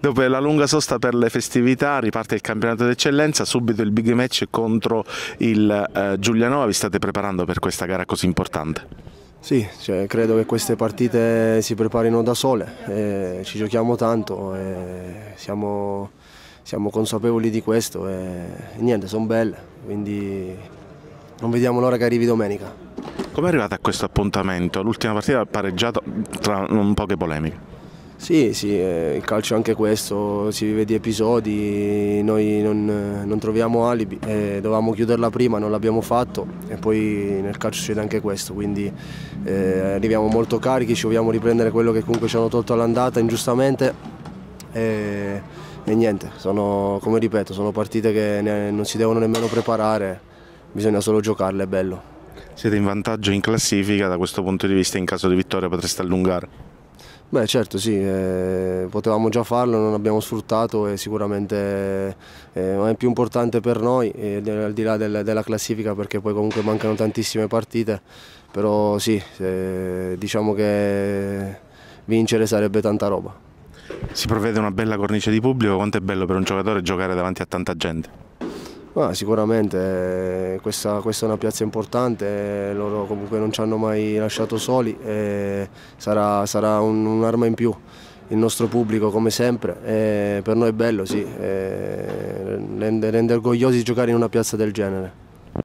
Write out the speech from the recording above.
Dopo la lunga sosta per le festività riparte il campionato d'eccellenza, subito il big match contro il Giulianova. Vi state preparando per questa gara così importante? Sì, cioè, credo che queste partite si preparino da sole, ci giochiamo tanto, siamo consapevoli di questo e niente, sono belle, quindi non vediamo l'ora che arrivi domenica. Come è arrivata a questo appuntamento? L'ultima partita ha pareggiato tra non poche polemiche. Sì, il calcio è anche questo, si vive di episodi, noi non troviamo alibi, dovevamo chiuderla prima, non l'abbiamo fatto e poi nel calcio succede anche questo, quindi arriviamo molto carichi, ci vogliamo riprendere quello che comunque ci hanno tolto all'andata ingiustamente e niente, come ripeto, sono partite che non si devono nemmeno preparare, bisogna solo giocarle, è bello. Siete in vantaggio in classifica, da questo punto di vista in caso di vittoria potreste allungare? Beh, certo, sì, potevamo già farlo, non abbiamo sfruttato e sicuramente è più importante per noi, al di là della classifica, perché poi comunque mancano tantissime partite, però sì, diciamo che vincere sarebbe tanta roba. Si provvede una bella cornice di pubblico, quanto è bello per un giocatore giocare davanti a tanta gente? Ah, sicuramente, questa è una piazza importante, loro comunque non ci hanno mai lasciato soli, e sarà un'arma in più il nostro pubblico come sempre, e per noi è bello, sì, rende orgogliosi giocare in una piazza del genere.